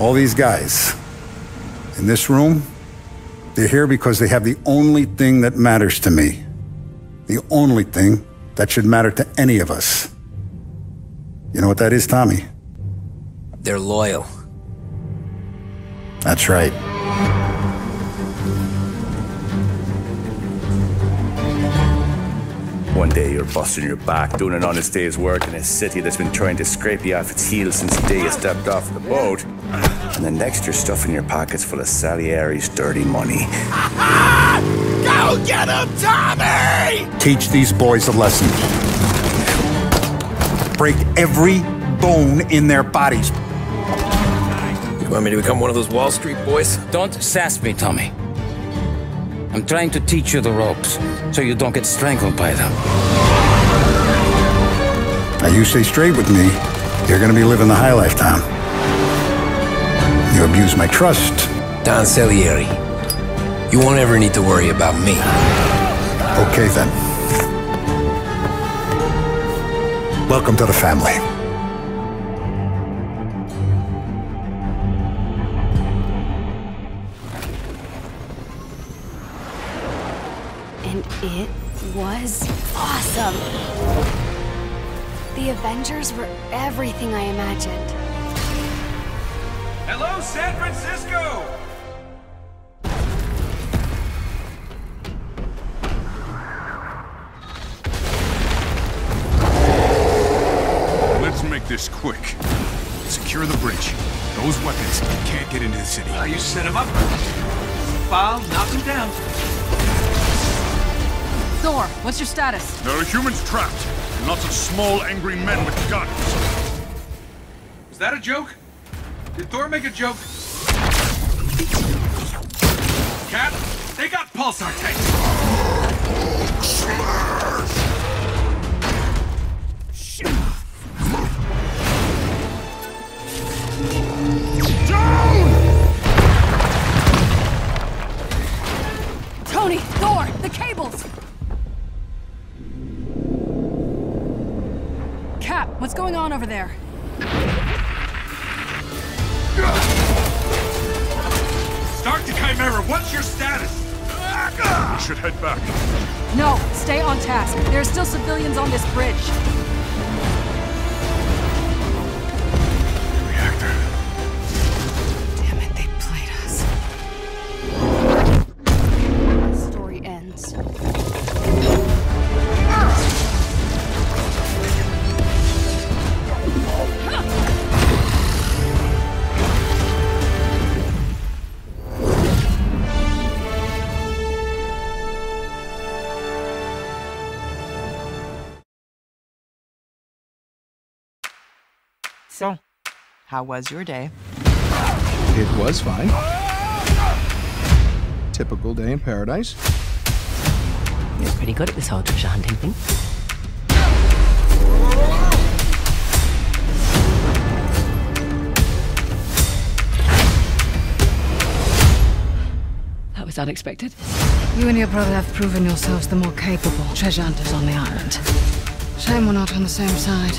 All these guys in this room, they're here because they have the only thing that matters to me. The only thing that should matter to any of us. You know what that is, Tommy? They're loyal. That's right. One day you're busting your back, doing an honest day's work in a city that's been trying to scrape you off its heels since the day you stepped off the boat. And the next you're stuffing your pockets full of Salieri's dirty money. Go get him, Tommy! Teach these boys a lesson. Break every bone in their bodies. You want me to become one of those Wall Street boys? Don't sass me, Tommy. I'm trying to teach you the ropes, so you don't get strangled by them. Now you stay straight with me, you're gonna be living the high life, Tom. You abuse my trust. Don Celieri, you won't ever need to worry about me. Okay then. Welcome to the family. It was awesome. The Avengers were everything I imagined. Hello, San Francisco! Let's make this quick. Secure the bridge. Those weapons can't get into the city. You set them up. File, knock them down. Thor, what's your status? There are humans trapped, and lots of small, angry men with guns. Was that a joke? Did Thor make a joke? Cat, they got pulsar tanks! Smash! Down! Tony, Thor, the cables! What's going on over there? Stark to Chimera, what's your status? We should head back. No, stay on task. There are still civilians on this bridge. Reactor. Damn it, they played us. Story ends. So, how was your day? It was fine. Typical day in paradise. You're pretty good at this whole treasure hunting thing. That was unexpected. You and your brother have proven yourselves the more capable treasure hunters on the island. Shame we're not on the same side.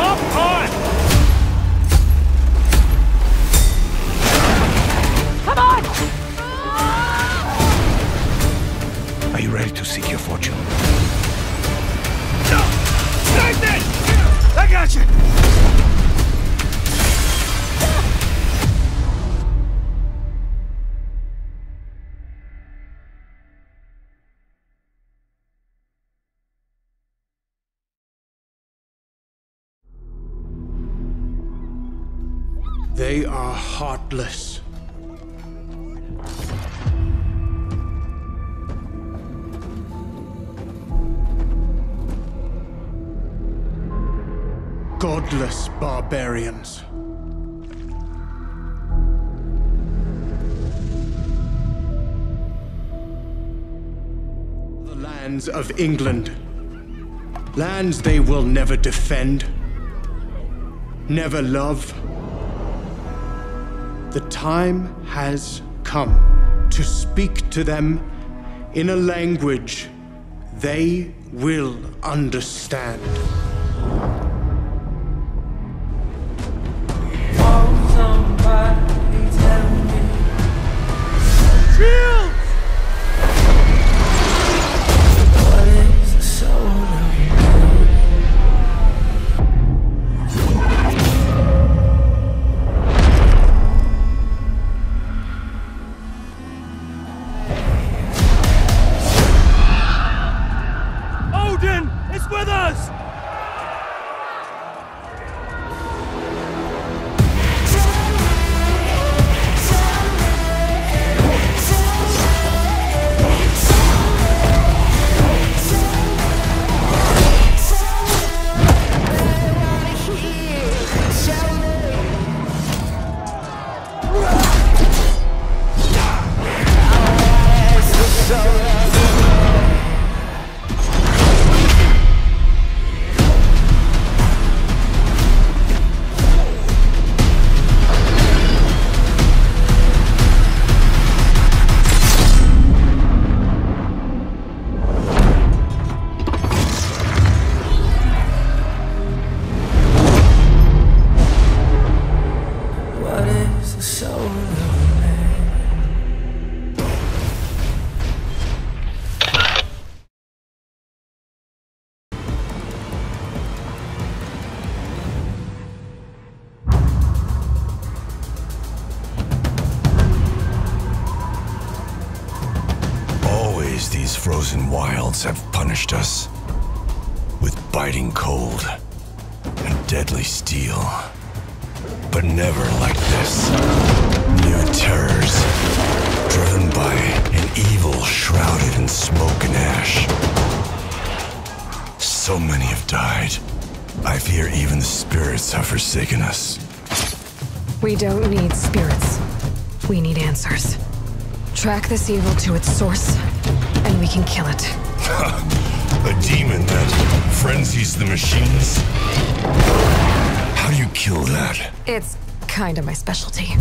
Hop on! Come on! Are you ready to seek your fortune? No! Take this! I got you! They are heartless. Godless barbarians. The lands of England. Lands they will never defend, never love. The time has come to speak to them in a language they will understand. Have punished us with biting cold and deadly steel, but never like this. New terrors, driven by an evil shrouded in smoke and ash. So many have died. I fear even the spirits have forsaken us. We don't need spirits. We need answers. Track this evil to its source, and we can kill it. A demon that frenzies the machines? How do you kill that? It's kind of my specialty.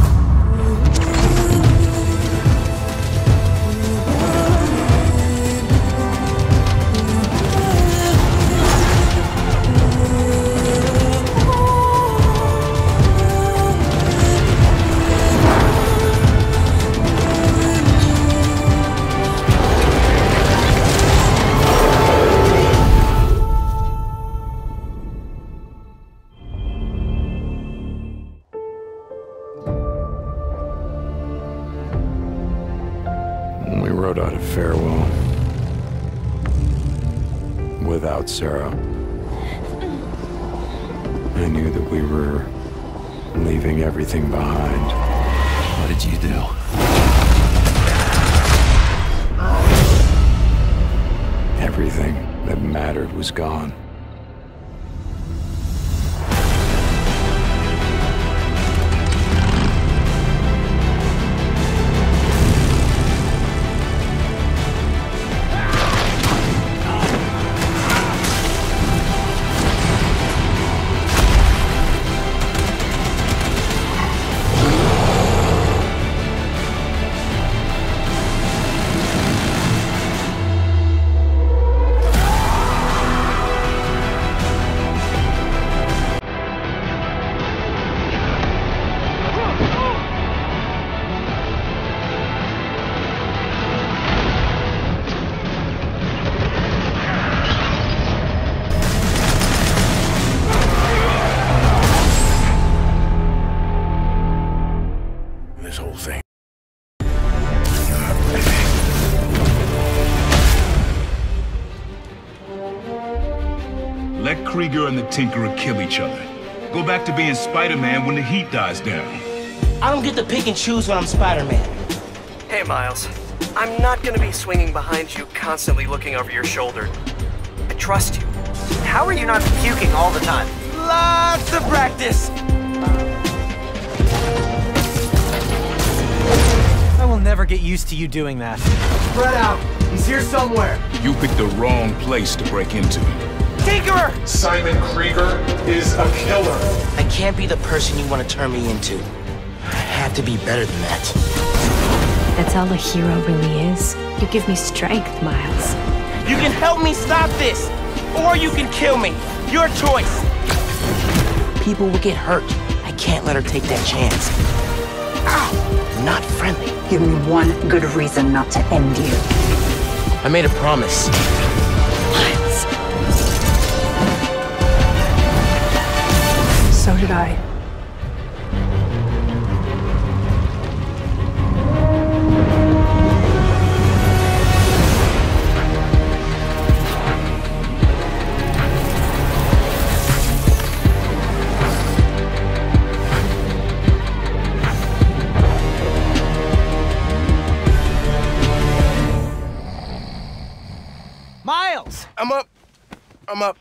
Sarah, I knew that we were leaving everything behind. What did you do? Everything that mattered was gone. Krieger and the Tinkerer kill each other. Go back to being Spider-Man when the heat dies down. I don't get to pick and choose when I'm Spider-Man. Hey, Miles. I'm not gonna be swinging behind you, constantly looking over your shoulder. I trust you. How are you not puking all the time? Lots of practice! I will never get used to you doing that. Spread out. He's here somewhere. You picked the wrong place to break into. Tinkerer! Simon Krieger is a killer. I can't be the person you want to turn me into. I have to be better than that. That's all a hero really is. You give me strength, Miles. You can help me stop this, or you can kill me. Your choice. People will get hurt. I can't let her take that chance. Ow! Not friendly. Give me one good reason not to end you. I made a promise. What? So did I. I'm up.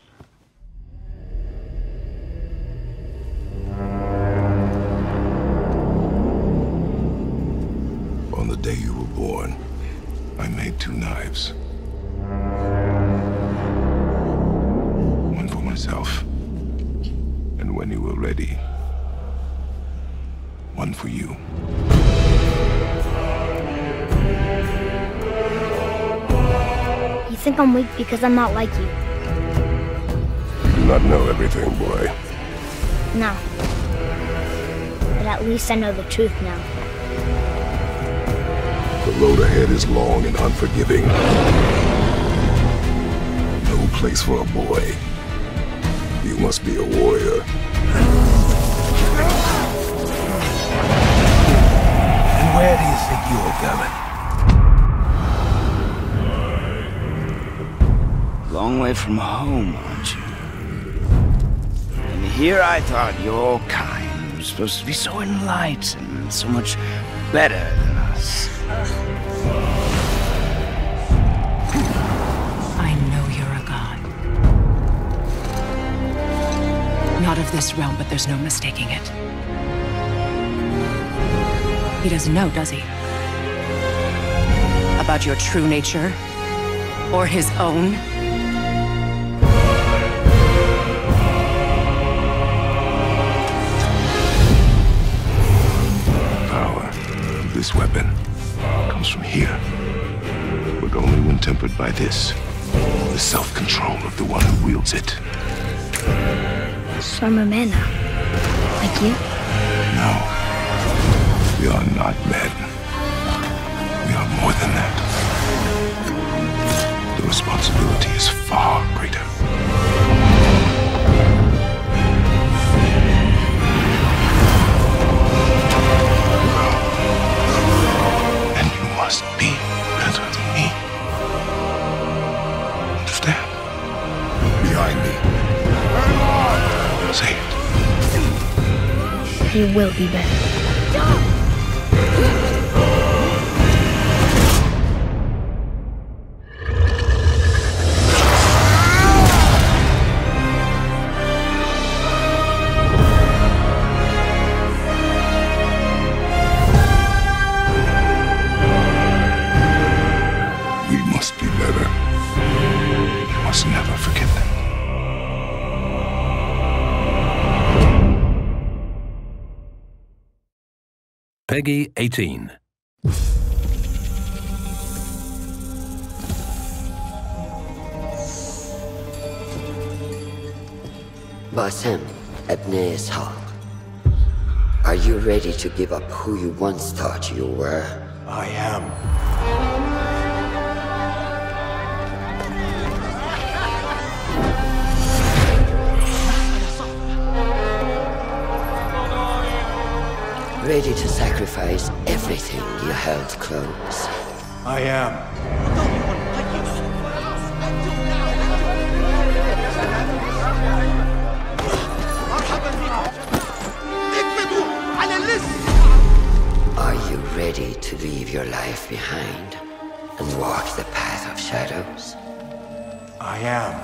On the day you were born, I made two knives. One for myself, and when you were ready, one for you. You think I'm weak because I'm not like you. Not know everything, boy. No. But at least I know the truth now. The road ahead is long and unforgiving. No place for a boy. You must be a warrior. And where do you think you are going? Long way from home, aren't you? Here I thought your kind was supposed to be so enlightened, so much better than us. I know you're a god. Not of this realm, but there's no mistaking it. He doesn't know, does he? About your true nature? Or his own? This weapon comes from here, but only when tempered by this, the self-control of the one who wields it. So I'm a man now, like you? No, we are not men. We are more than that. The responsibility is far greater. Must be better than me. Understand? Behind me. Say it. You will be better. Peggy 18. Bassem, Abneis Hall. Are you ready to give up who you once thought you were? I am. Ready to sacrifice everything you held close. I am. Are you ready to leave your life behind and walk the path of shadows? I am.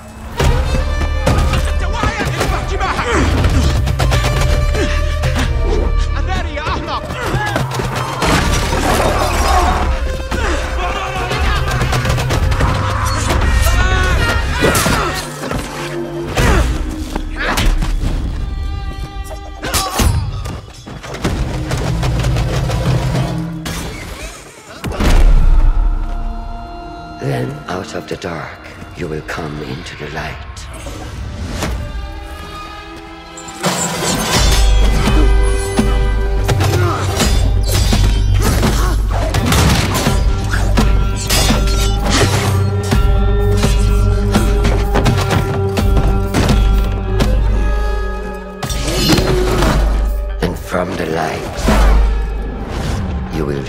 Then, out of the dark, you will come into the light.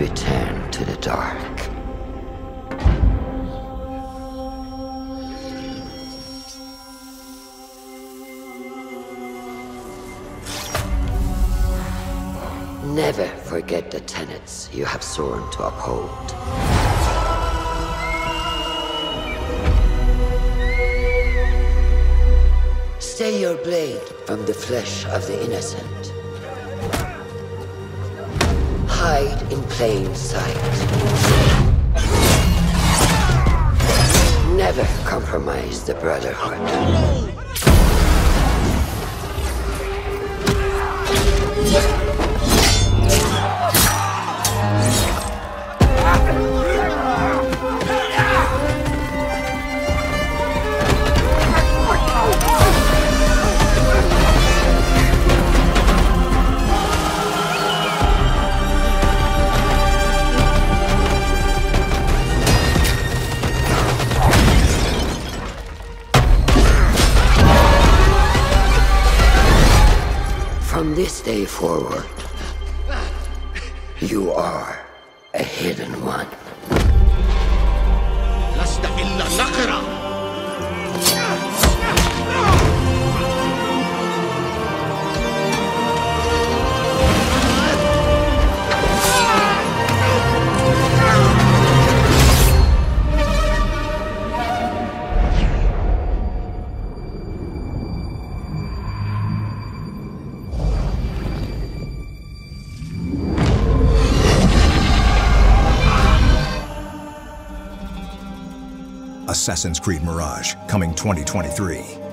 return to the dark. Never forget the tenets you have sworn to uphold. Stay your blade from the flesh of the innocent. Hide in plain sight. Never compromise the Brotherhood. From this day forward, you are a hidden one. لست إلا نقرة. Assassin's Creed Mirage, coming 2023.